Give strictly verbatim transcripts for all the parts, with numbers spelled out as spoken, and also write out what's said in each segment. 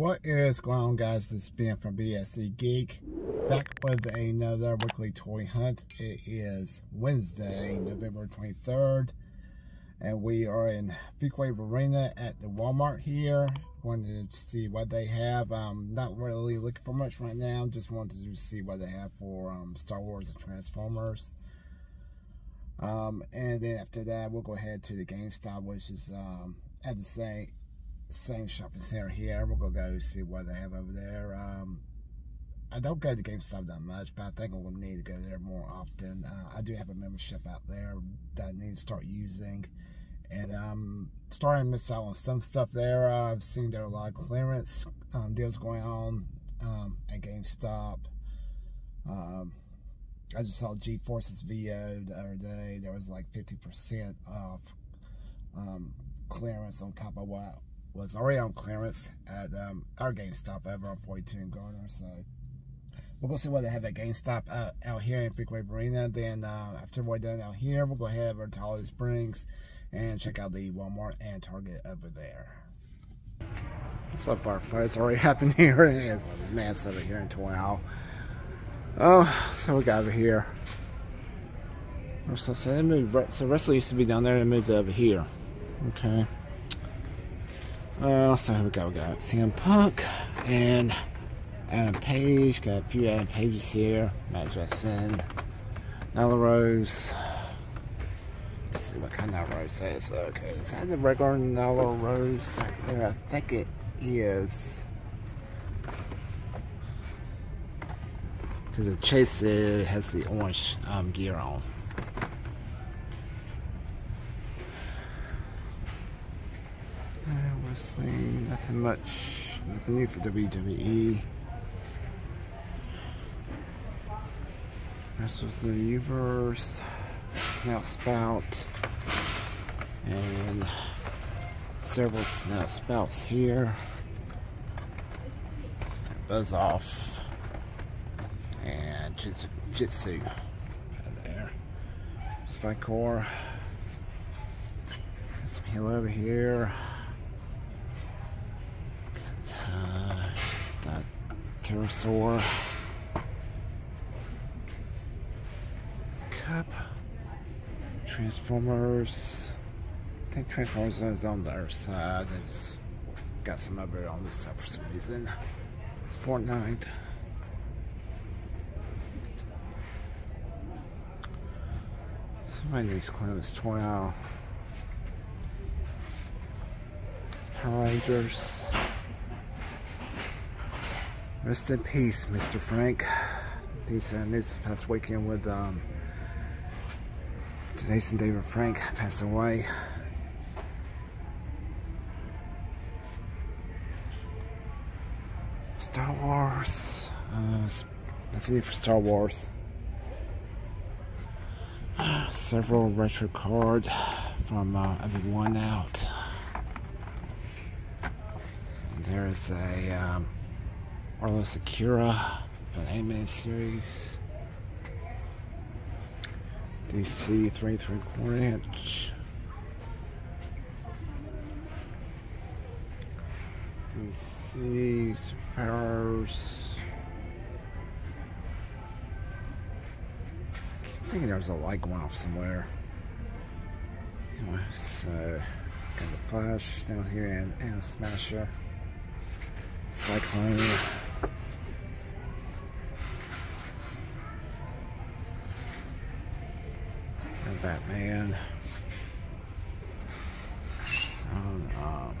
What is going on, guys? It's Ben from B S C Geek, back with another weekly toy hunt. It is Wednesday, November twenty-third, and we are in Fuquay-Varina at the Walmart here. Wanted to see what they have. I'm not really looking for much right now. Just wanted to see what they have for um, Star Wars and Transformers. Um, and then after that, we'll go ahead to the GameStop, which is um, at the same same shopping center here. We'll go go see what they have over there. Um, I don't go to GameStop that much, but I think I will need to go there more often. Uh, I do have a membership out there that I need to start using, and I'm starting to miss out on some stuff there. Uh, I've seen there are a lot of clearance um, deals going on um, at GameStop. Um, I just saw G-Force's video the other day. There was like fifty percent off um, clearance on top of what was already on clearance at um, our GameStop over on forty-two and Garner. So we'll go see what they have at GameStop out, out here in Fuquay-Varina. Then uh, after we're done out here, we'll go ahead over to Holly Springs and check out the Walmart and Target over there. So far, folks, already happened here. It is a mess over here in Toy Hall. Oh, so we got over here. So, so, they moved, so wrestler used to be down there and moved over here. Okay. Uh, so here we go. We got C M Punk and Adam Page. Got a few Adam Pages here. Matt Jackson, Nyla Rose. Let's see what kind of Rose that is. Okay, is that the regular Nyla Rose back there? I think it is. Because the Chase it has the orange um, gear on. Uh, we're seeing nothing much, nothing new for W W E. Masters of the Universe, Snout Spout, and several Snout Spouts here. Buzz Off. And Jitsu, Jitsu right there. Spike Core. Some Halo over here. Got, uh, got Terrasaur. Cup. Transformers. I think Transformers is on the other side. I just got some over on this side for some reason. Fortnite. Somebody needs to clean this toy aisle. Power Rangers. Rest in peace, Mister Frank. He said news this past weekend with um, Jason David Frank passed away. Star Wars. Uh, nothing for Star Wars. Several retro cards from uh, Obi-Wan out. And there is a um, Orlo Sakura from the Ant-Man series. D C three and three quarter inch. D C Superpowers. I think there was a light going off somewhere. Anyway, so got the Flash down here and, and a Smasher. Cyclone. And Batman. Some um,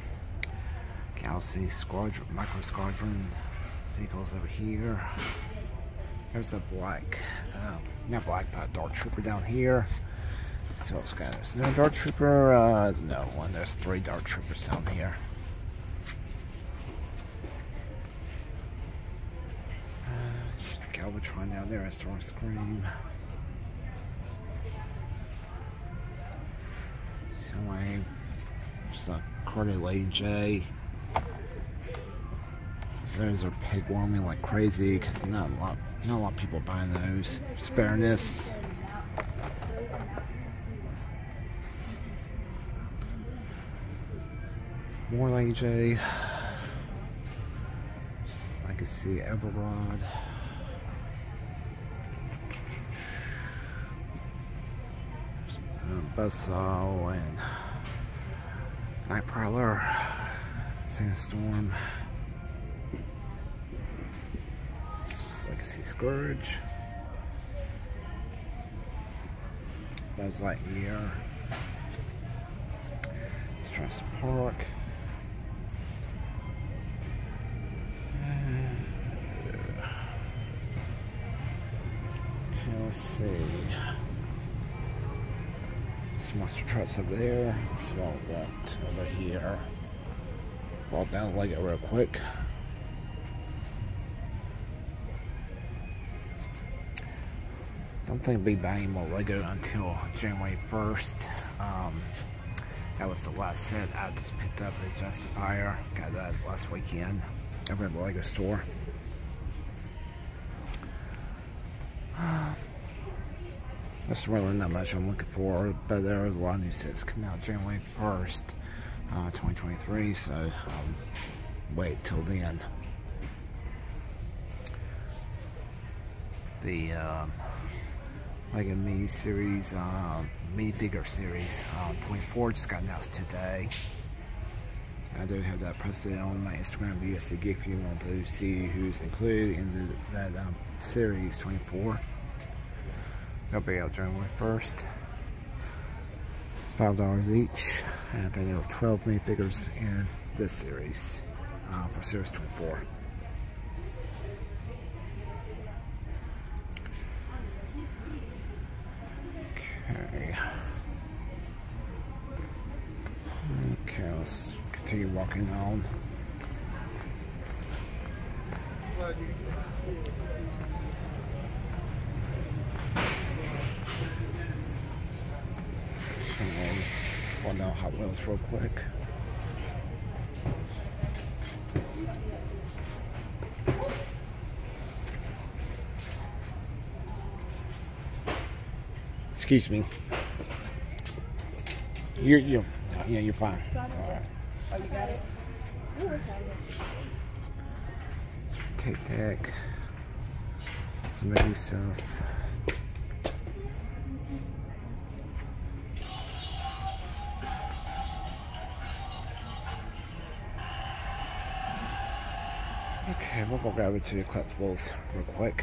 Galaxy Squadron, Micro Squadron vehicles over here. There's a black, um, not black, but Dark Trooper down here. So it's got there's no Dark Trooper. Uh, there's no one. There's three Dark Troopers down here. Uh, there's a Galvatron down there. A Storm Scream. Someway, there's a Corded Lady J. Those are peg warming like crazy because not a lot, not a lot of people buying those. Spareness. More Lady J. Let's see, Everon. Buzzsaw and Night Prowler, Sandstorm, Legacy Scourge, Buzz Lightyear, Stress Park, and let's see. Monster trucks over there. It's all wrecked over here. Roll down the Lego real quick. Don't think I'll be buying more Lego until January first. Um, that was the last set. I just picked up the Justifier. Got that last weekend over at the Lego store. Uh, That's really not much I'm looking for, but there is a lot of new sets coming out January first, uh, twenty twenty-three, so I'll wait till then. The um, Lego mini series, uh, minifigure series, um, twenty-four just got announced today. I do have that posted on my Instagram, B S C Geek, if you want to see who's included in the, that um, series twenty-four. They'll be out January first. five dollars each. And I think there are twelve minifigures in this series uh, for Series twenty-four. Okay. Okay, let's continue walking on. Well, no, Hot Wheels real quick. Excuse me. You're, you're, yeah, you're fine. All right. Oh, you got it? Take deck. Some of these stuff. Okay, we'll go over to collectibles real quick.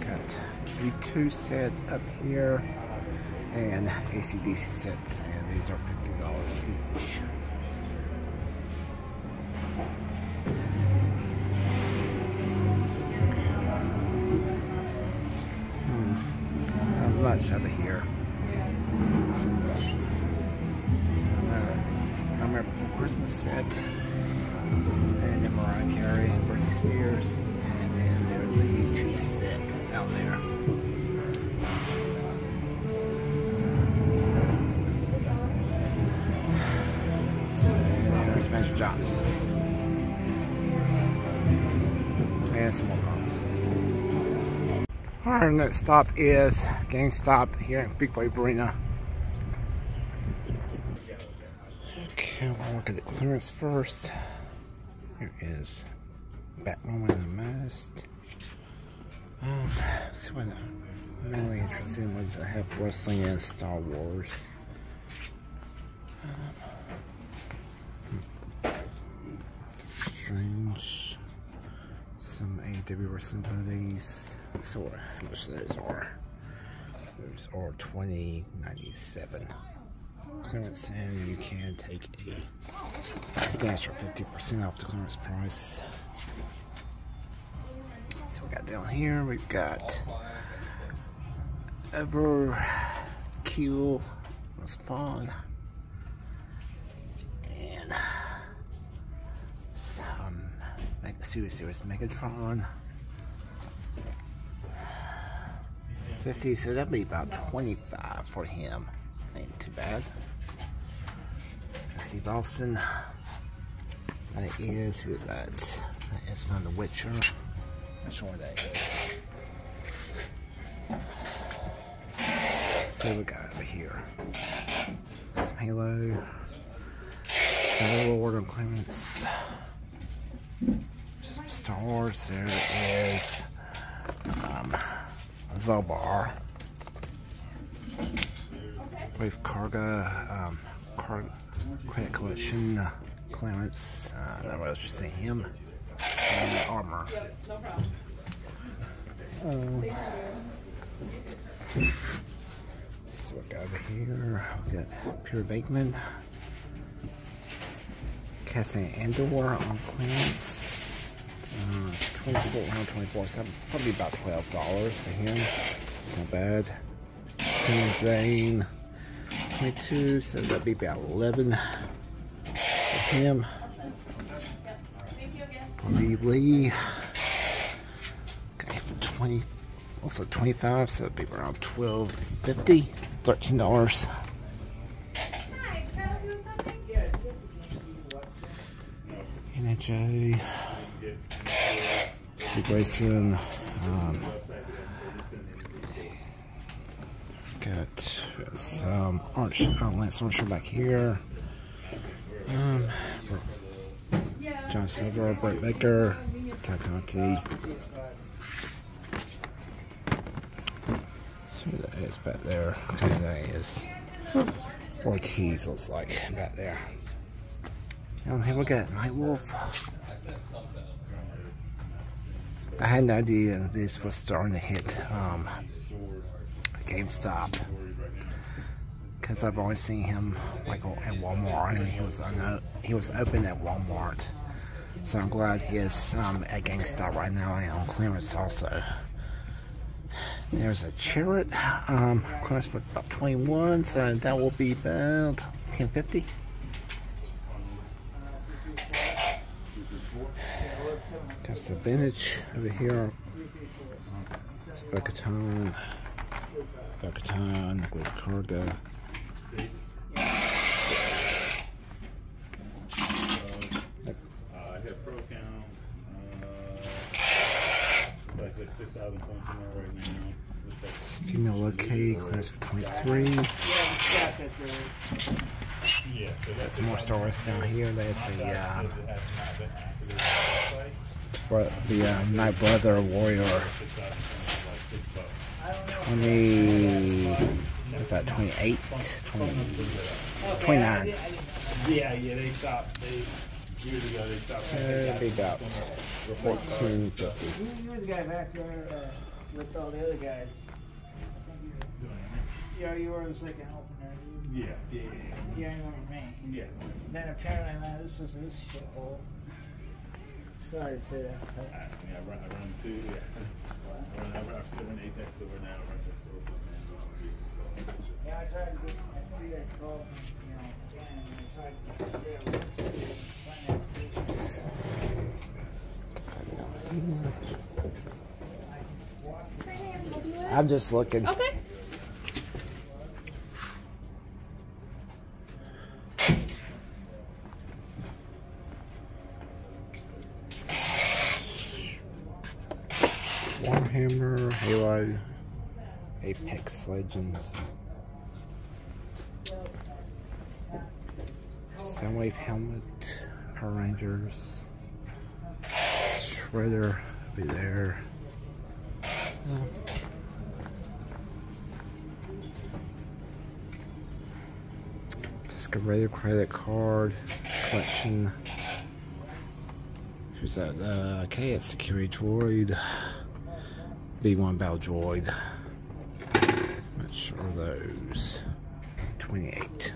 Got G two sets up here and A C D C sets, and these are fifty dollars each. Hmm, not much over here. Uh, Nightmare Before Christmas set. And then Mariah Carey and Britney Spears, and then there's a YouTube set out there. So there's Magic Johnson. And some more props. Our next stop is GameStop here in Fuquay-Varina. Okay, we'll look at the clearance first. Here is Batman with a mask. Um, see what I'm mainly interested in was I have wrestling and Star Wars. Um, strange. Some A E W wrestling buddies. So how much those are? Those are twenty ninety-seven. Clearance, and you can take a, you can ask for fifty percent off the clearance price. So we got down here, we've got Everkill from Spawn, and some Mega Series Megatron. fifty, so that'd be about twenty-five for him. Ain't too bad. Steve Austin. That is, who is that? That is from The Witcher. Not sure what that is. So we got over here. Some Halo. Star Lord on clearance. Some Star horse. There it is. Um, Zobar. Wave Karga. Um, Karga. Credit collection. Uh, clearance. Uh, nobody else should see him. And the armor. Yep, no problem. Uh, so we got over here. We got Pure Bakeman. Casting Andor on clearance. Uh, twenty-four around twenty-four, so probably about twelve dollars for him. It's not bad. Sinzane twenty-two, so that'd be about eleven for him. Lee Lee. Okay, for twenty also twenty-five, so it'd be around twelve fifty. Thirteen dollars. N H A, Sue Grayson, um, got some orange, oh, Lance Archer back here, um, John Silver, Britt Baker, Takati, see who that is back there, okay, that is Ortiz looks like back there. And here we got Nightwolf. I had no idea this was starting to hit um, GameStop, because I've always seen him like at Walmart, and he was he was open at Walmart. So I'm glad he is um, at GameStop right now and on clearance also. There's a Chariot um, clearance for about twenty-one, so that will be about ten fifty. Got some vintage over here. Bocaton, Bocaton, Great Cargo. I have pro count. It's like six thousand points in right now. Female Loki, clearance for twenty-three. Yeah, so that's some more Star Wars down here. There's the uh, the uh, Night Brother Warrior twenty. What's that? twenty-eight? twenty-nine. Yeah, yeah, they stopped. They years ago they stopped. So they got fourteen fifty. You were the guy back there with all the other guys. Yeah, you were the second helper. Yeah, yeah, yeah. You ain't remember me. Yeah. Then apparently, man, this was this shithole. Sorry to say that. I, I run, I run too, yeah. I run, I run, I'm still in Apex over now. I run this store for a man. Yeah, I tried to do, I know you guys called me, you know, again, and I tried to say it was just, I'm just looking. Okay. Warhammer, Halo, Apex Legends, Soundwave helmet, Power Rangers, Shredder will be there. Oh. Tusker Raider credit card collection. Who's that? Uh, okay, it's Security Droid. B one Battle Droid. Much are those? twenty-eight.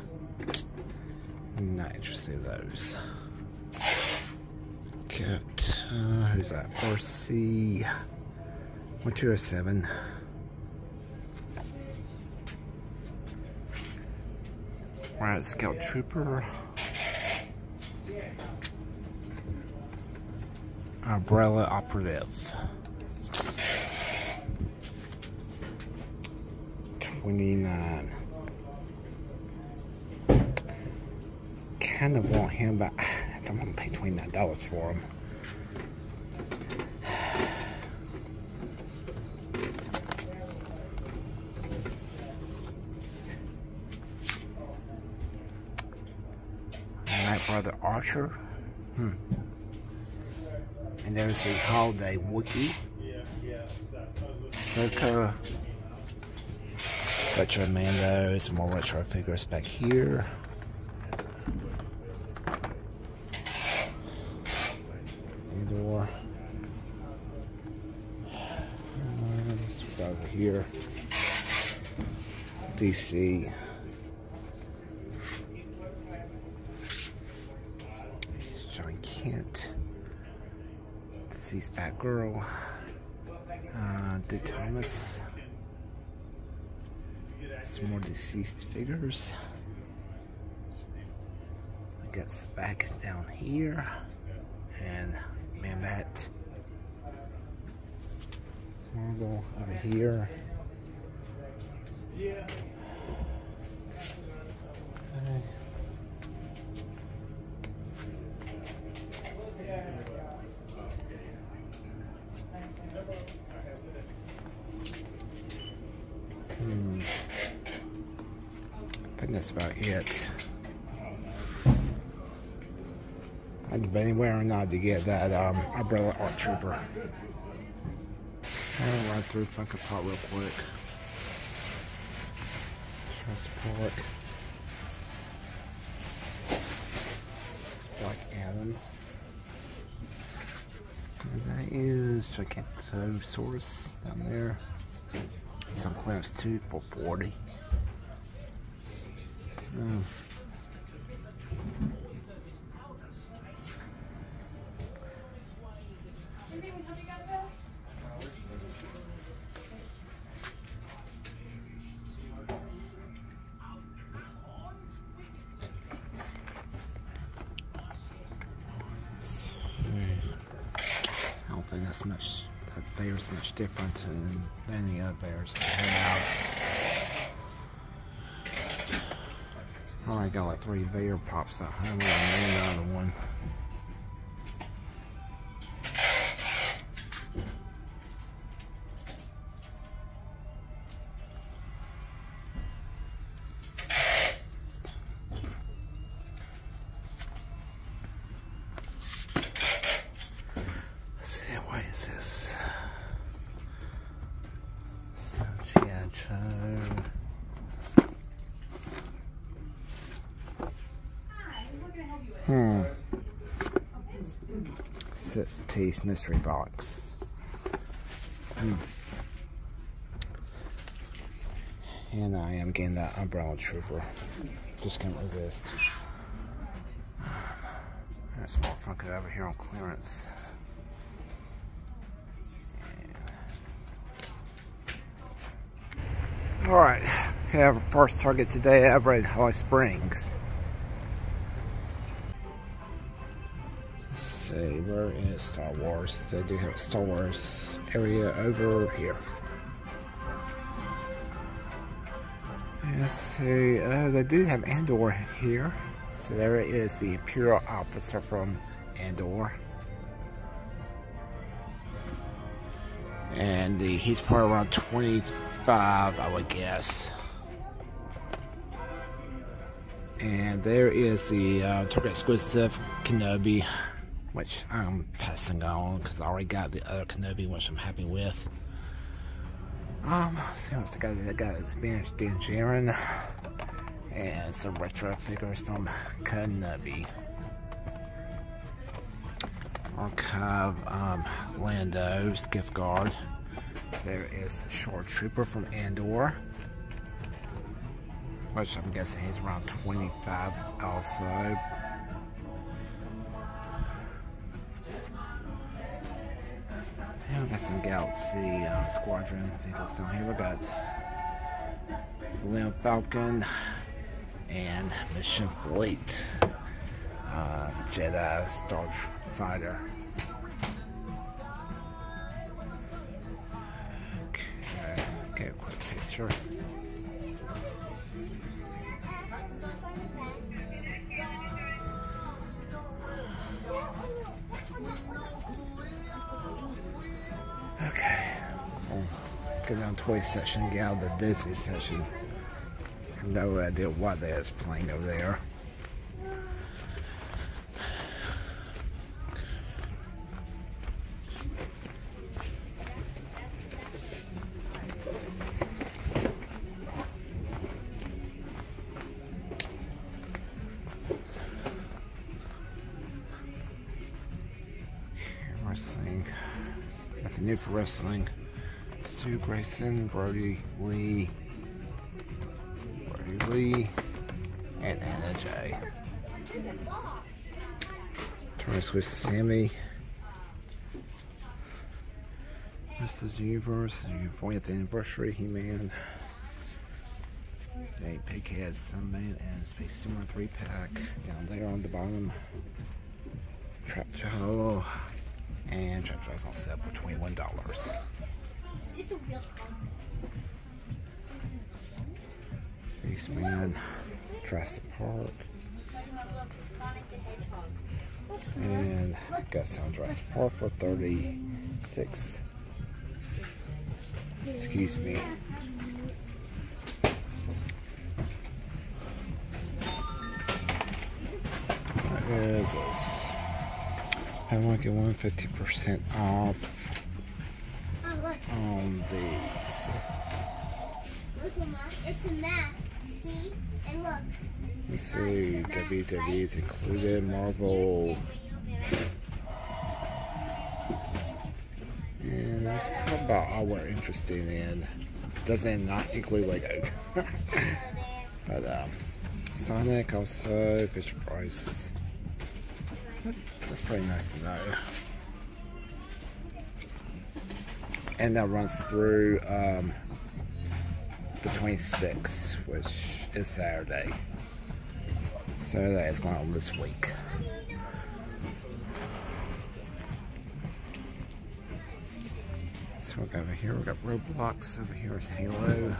Not interested in those. Got, uh, who's that? R C one two oh seven. Right, Scout Trooper. Umbrella Operative. twenty-nine. Kind of want him, but I don't want to pay twenty-nine dollars for him. Night Brother Archer. Hmm. And there is a holiday Wookiee. Retro, retro Mandos, more retro figures back here. Andor. Let's go over here. D C. It's John Kent. This is Batgirl. Uh, D. Thomas. Some more deceased figures. I got Sabac down here. And Mambat. Marvel over here. Yeah. Hmm. I think that's about it. I'd debate whether or not to get that um, Umbrella Arc Trooper. I'll run through Funko Pop real quick. Support. It's Black Adam. And that is Gigantosaurus down there. Some class two for forty. Mm. Much that bear's much different than any other bears I have. I only got like three bear pops at home and another one. Hmm. Six piece mystery box. Hmm. And I am getting that Umbrella Trooper. Just can't resist. There's more Funko over here on clearance. Yeah. Alright, we have our first target today ever at Holly Springs. We're in Star Wars. They do have a Star Wars area over here. Let's see. Uh, they do have Andor here. So there is the Imperial Officer from Andor. And the, he's probably around twenty-five, I would guess. And there is the uh, Target Exclusive Kenobi, which I'm passing on because I already got the other Kenobi, which I'm happy with. Um, so I got I got Advanced Dan Jaren and some retro figures from Kenobi. Archive um, Lando's gift guard. There is Shore Trooper from Andor, which I'm guessing he's around twenty-five also. We got some Galaxy uh, Squadron vehicles down here. We got William Falcon and Mission Fleet uh, Jedi Starfighter. Okay, get a quick picture. Go down toy section, get out the Disney section. I have no idea what that is playing over there. new for wrestling. Sue Grayson, Brody Lee, Brody Lee, and Anna J. Trying to switch to Sammy. Masters of the Universe, fortieth anniversary, He-Man. Hey, Pighead, Sunman, and Space Summer three pack. Down there on the bottom. Trap Jaw. And Trap Jaw's on sale for twenty-one dollars. Beastman, Jurassic Park. And got some Jurassic Park for thirty-six. Excuse me. What is this? I want to get one fifty percent off on these. Look, Mama, it's a mask. See and look. Let's see, W W E is included. Marvel. And that's probably about all we're interested in. Doesn't not include Lego. But um, Sonic also, Fisher Price. That's pretty nice to know. And that runs through um, the twenty-sixth, which is Saturday. So that is going on this week. So we got over here, we got Roblox, over here is Halo,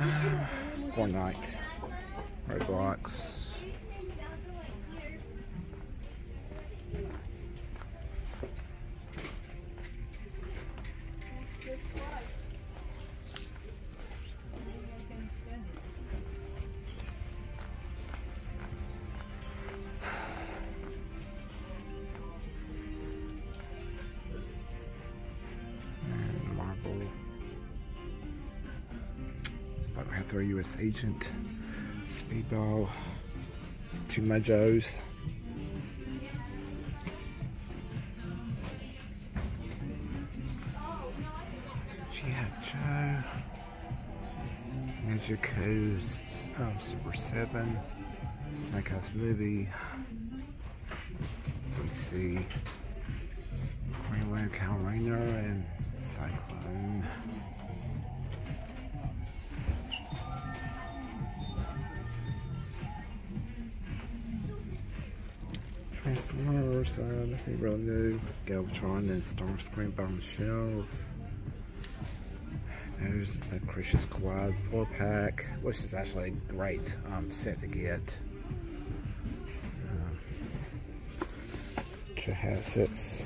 uh, Fortnite, Roblox. U S Agent, Speedball, Two Majos, G I Joe, Magic Coast, um, Super seven, Snake House Movie, D C, Greenland, Cal Rainer, and Cyclone. Transformers, uh, nothing really new. Galvatron and Starscream by Michelle. There's the Christian Squad four pack, which is actually a great um, set to get. Jahasets.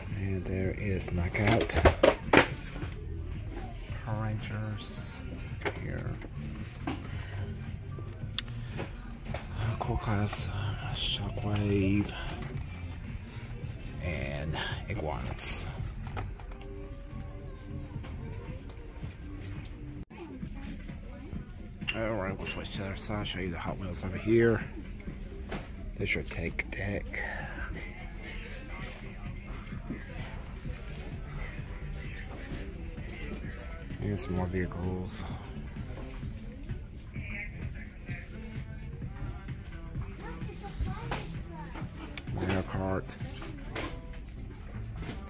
Um, and there is Knockout. Power Rangers here. Cool Class, uh, Shockwave, and Iguanas. Alright, we'll switch to the other side, show you the Hot Wheels over here. There's your Take Deck. And some more vehicles. Mario Kart.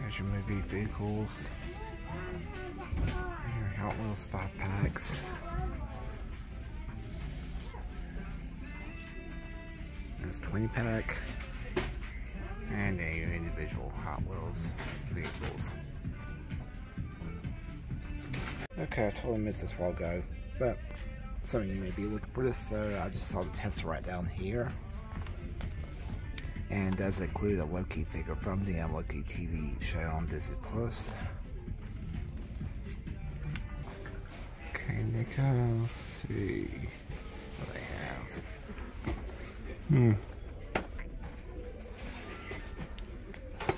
There's your movie vehicles. Your Hot Wheels five packs. There's twenty pack. And then your individual Hot Wheels vehicles. Okay, I totally missed this while ago, but some of you may be looking for this, so I just saw the tester right down here. And does include a Loki figure from the Loki T V show on Disney Plus. Okay, Nico, let's see what they have. Hmm.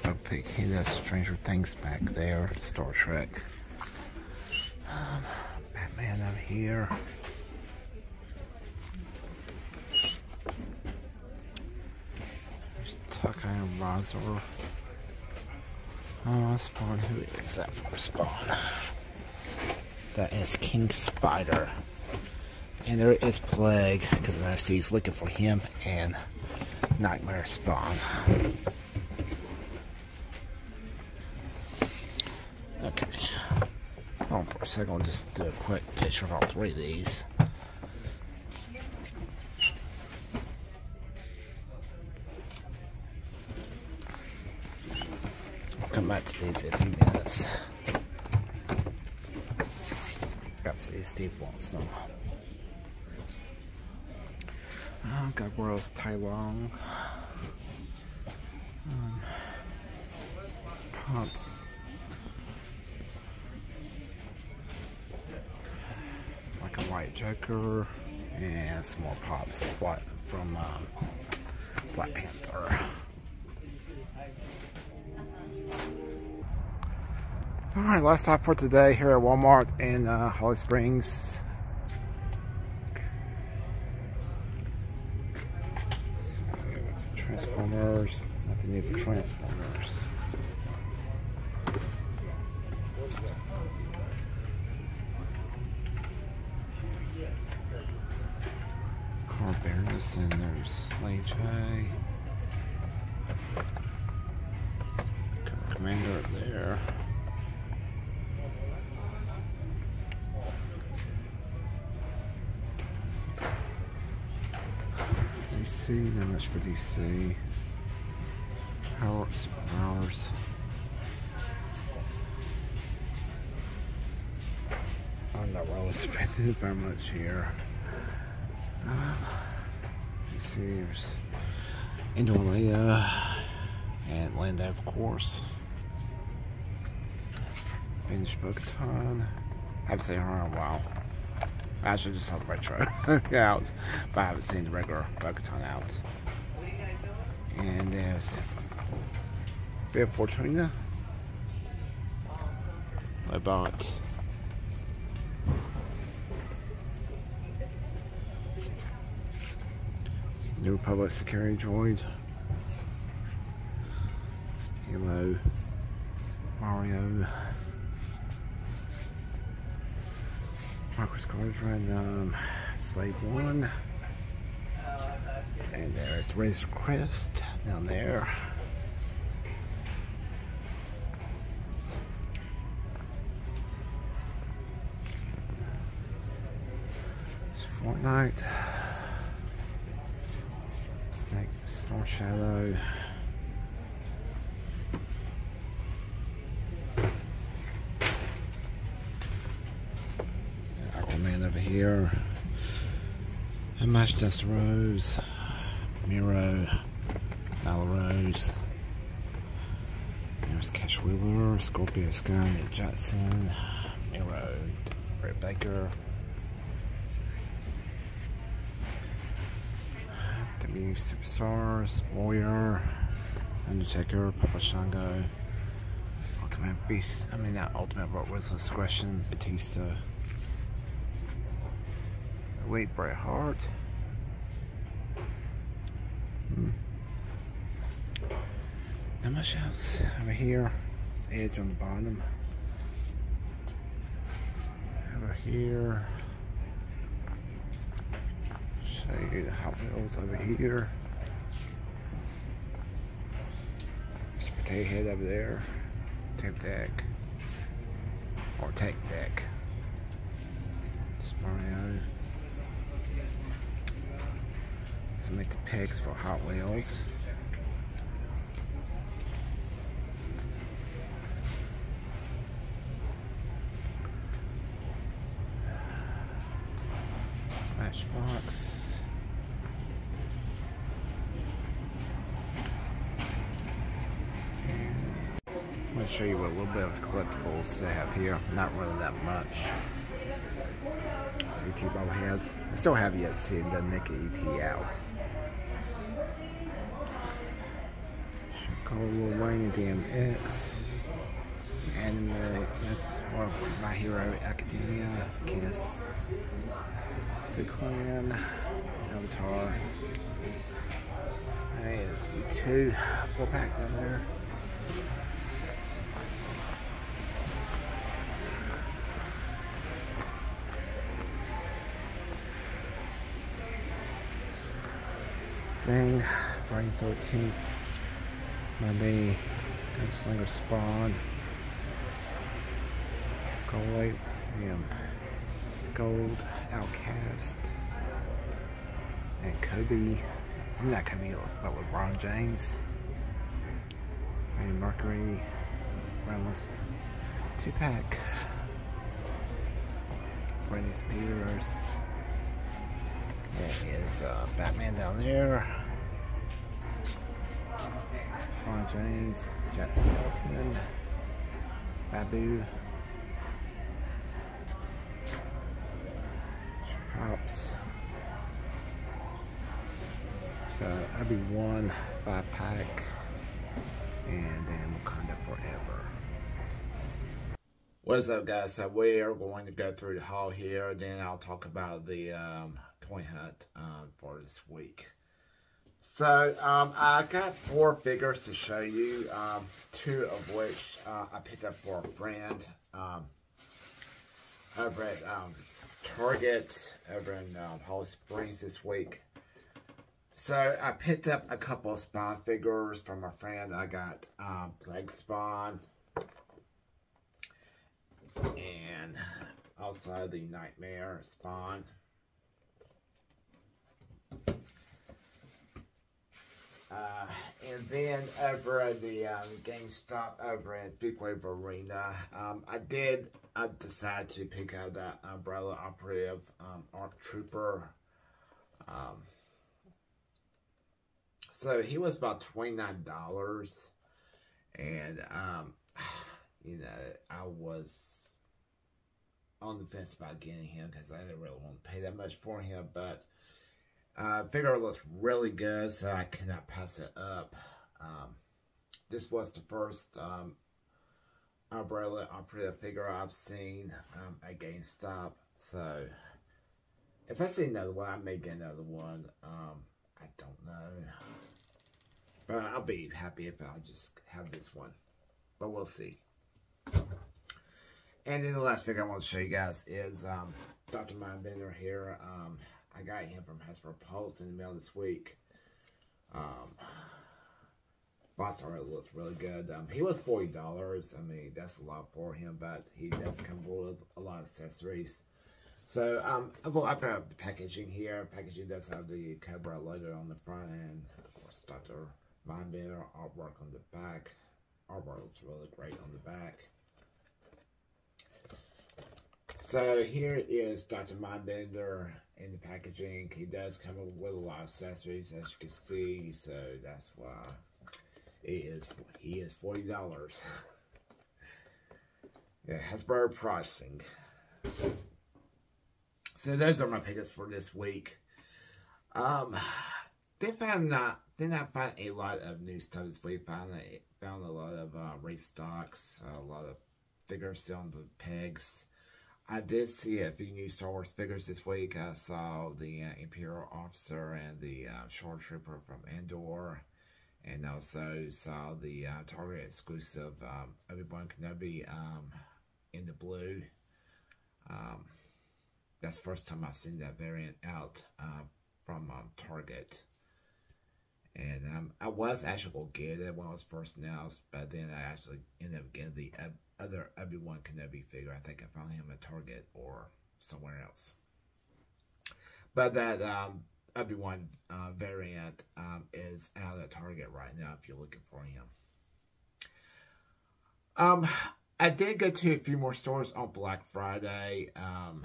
I think he does Stranger Things back there, Star Trek. Um, Batman over here. Tucker and Razor. Oh, Spawn, who is that for Spawn? That is King Spider. And there is Plague, because N R C is looking for him and Nightmare Spawn. Okay. Hold on for a second, I'll just do a quick picture of all three of these. I'll come back to these in a few minutes. Got to see Steve wants them. Oh god, where else? Taiwan. Um, Pops. Like a white Joker. And some more Pops from um, Black Panther. Alright, last stop for today here at Walmart in uh, Holly Springs. Transformers, nothing new for Transformers. Car Baroness, and there's Slay J. Commander up there. D C, not much for D C. Power ups and powers. I'm not well expected that much here. Uh, D C, there's Indonesia and Atlanta, of course. Finished Bogotan. I haven't seen her in a while. I should just have the retro out, but I haven't seen the regular Bogotan out. And there's Bib Fortuna. I bought New Republic Security Droid, Halo, Mario. Marcus Cardron, um, Slave One, and there's Razor Crest down there. It's Fortnite, Snake, Star Shadow. Here, and Matt Jackson Rose, Miro, Nyla Rose, there's Cash Wheeler, Scorpio Sky, Matt Jackson, Miro, Britt Baker, W Superstars, Warrior, Undertaker, Papa Shango, Ultimate Beast, I mean not Ultimate, but Ruthless Aggression, Batista, Wait, Bret Hart. Hmm. Not much else over here. Edge on the bottom. Over here. Show you the Hot Wheels over here. There's a potato head over there. Tape deck. Or tech deck. Just Mario. To make the pegs for Hot Wheels. Smashbox. I'm going to show you what a little bit of collectibles they have here. Not really that much. So E T bobbleheads. I still have yet to see the Nick E T out. Lil Wayne, D M X, Anime, that's or My Hero Academia, Kiss, Fuquay-Varina, Avatar. There's two, four pack down there. thing. Friday the thirteenth. My baby. Gunslinger spawn. Gold. Damn. Gold. Outcast. And Kobe. I'm not Kobe, but LeBron James. Freddie Mercury. Reynolds. Tupac. Britney Spears. There is uh, Batman down there. Ron James, Jack Skeleton, Babu, Props. So I'd be one five pack, and then Wakanda Forever. What is up, guys? So we are going to go through the haul here, and then I'll talk about the um, toy hunt um, for this week. So um, I got four figures to show you, um, two of which uh, I picked up for a friend um, over at um, Target over in um, Holly Springs this week. So I picked up a couple of Spawn figures from a friend. I got um, Plague Spawn. And also the Nightmare Spawn. Uh, and then over at the um, GameStop over at Fuquay-Varina, um, I did I decided to pick up that Umbrella Operative um, Arc Trooper. Um, so he was about twenty-nine dollars. And, um, you know, I was on the fence about getting him because I didn't really want to pay that much for him, but uh, figure it looks really good, so I cannot pass it up. Um, this was the first um, Umbrella Operative figure I've seen um, at GameStop, so if I see another one, I may get another one. Um, I don't know, but I'll be happy if I'll just have this one, but we'll see. And then the last figure I want to show you guys is um, Doctor Mindbender here. Um, I got him from Hasbro Pulse in the mail this week. Um, Boss already looks really good. Um, he was forty dollars. I mean, that's a lot for him, but he does come with a lot of accessories. So um, I'll go up to the packaging here. Packaging does have the Cobra logo on the front end. Of course, Doctor Mindbender artwork on the back. Artwork looks really great on the back. So here is Doctor Mindbender in the packaging. He does come with a lot of accessories, as you can see, so that's why it is, he is forty dollars. Yeah, Hasbro pricing. So those are my pickups for this week. Um, did found not did not find a lot of new stuff this week. Found a, found a lot of uh, restocks, a lot of figures still on the pegs. I did see a few new Star Wars figures this week. I saw the uh, Imperial Officer and the uh, Shore Trooper from Andor. And also saw the uh, Target exclusive um, Obi-Wan Kenobi um, in the blue. Um, that's the first time I've seen that variant out uh, from um, Target. And um, I was actually going to get it when I was first announced, but then I actually ended up getting the uh, other Obi-Wan Kenobi figure. I think I found him at Target or somewhere else. But that um, Obi-Wan uh, variant um, is out at Target right now if you're looking for him. Um, I did go to a few more stores on Black Friday, um,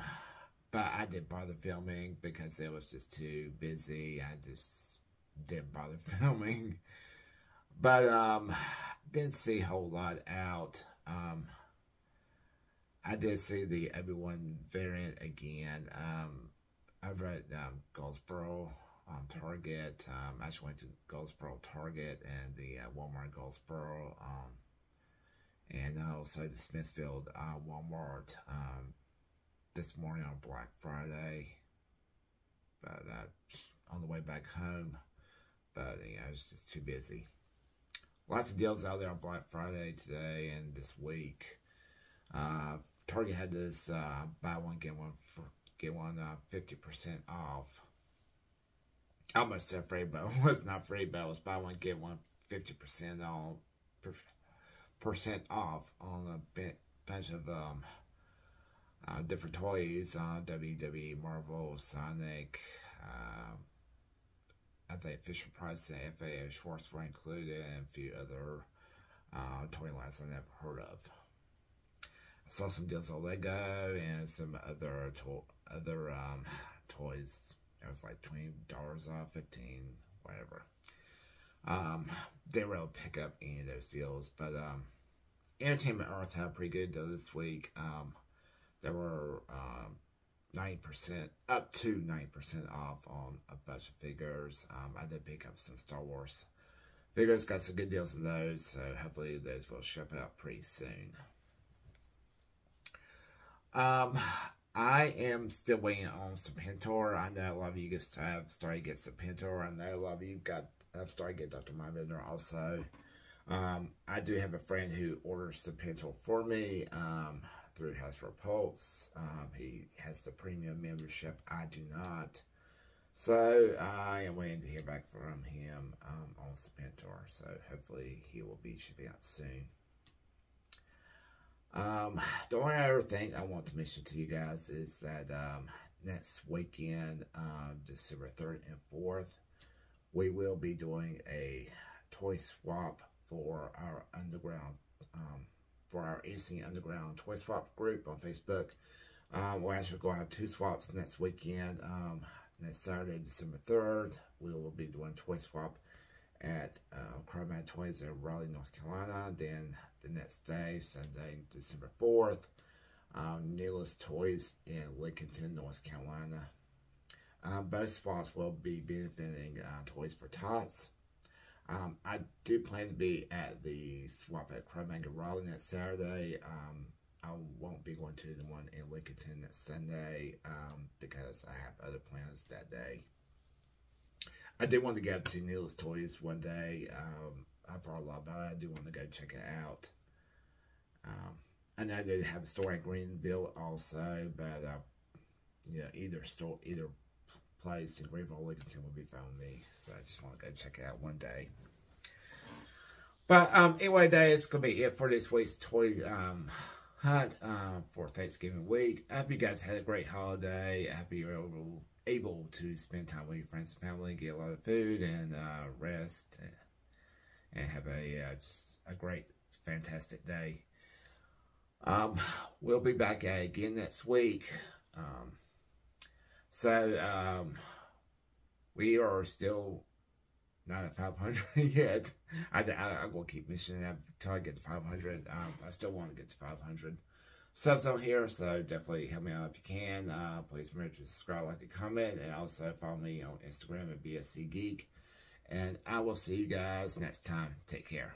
but I didn't bother filming because it was just too busy. I just didn't bother filming, but um, didn't see a whole lot out. Um, I did see the Obi-Wan variant again. Um, over at um, Goldsboro um, Target. Um, I actually went to Goldsboro Target and the uh, Walmart Goldsboro, um, and also the Smithfield uh, Walmart um, this morning on Black Friday. But uh, on the way back home. But, you know, it's just too busy. Lots of deals out there on Black Friday today and this week. Uh, Target had this uh, buy one, get one, for, get one uh, fifty percent off. I almost said free battle. It's not free battle. It's buy one, get one fifty percent off, per, percent off on a bunch of um, uh, different toys. Uh, W W E, Marvel, Sonic, uh, I think official price and F A O Schwartz were included, and a few other uh, toy lines I never heard of. I saw some deals on Lego and some other to other um, toys. It was like twenty dollars off, fifteen, whatever. Um, they were able to pick up any of those deals. But um, Entertainment Earth had a pretty good deal this week. Um, there were um, ninety percent, up to ninety percent off on a bunch of figures. Um, I did pick up some Star Wars figures. Got some good deals on those. So hopefully those will ship out pretty soon. Um... I am still waiting on Serpentor. I know a lot of you guys have started to get Serpentor. I know a lot of you got have started to get Doctor Mindbender also. Um, I do have a friend who orders Serpentor for me um, through Hasbro Pulse. Um, he has the premium membership. I do not. So I am waiting to hear back from him um, on Serpentor. So hopefully he will be shipping out soon. Um, the only other thing I want to mention to you guys is that, um, next weekend, um, December third and fourth, we will be doing a toy swap for our underground, um, for our E C Underground Toy Swap group on Facebook. Um, we're actually going to have two swaps next weekend. Um, next Saturday, December third, we will be doing toy swap at uh, Chromat Toys in Raleigh, North Carolina. Then the next day, Sunday, December fourth, um, Nyla's Toys in Lincolnton, North Carolina. Um, both spots will be benefiting uh, Toys for Tots. Um, I do plan to be at the swap at Chromat in Raleigh next Saturday. Um, I won't be going to the one in Lincolnton next Sunday um, because I have other plans that day. I do want to go to Nyla's Toys one day. Um, I've heard a lot about it. I do want to go check it out. Um, I know they have a store at Greenville also, but uh, you know, either store, either place in Greenville or Lincolnton will be fine with me. So I just want to go check it out one day. But um, anyway, day it's gonna be it for this week's toy um, hunt uh, for Thanksgiving week. I hope you guys had a great holiday. I hope you're able. able to spend time with your friends and family, get a lot of food and uh, rest, and, and have a uh, just a great, fantastic day. Um, we'll be back at it again next week. Um, so um, we are still not at five hundred yet. I, I, I'm gonna keep mentioning that until I get to five hundred. Um, I still want to get to five hundred. Subs on here, so definitely help me out if you can. Uh, please remember to subscribe, like, and comment, and also follow me on Instagram at B S C Geek. And I will see you guys next time. Take care.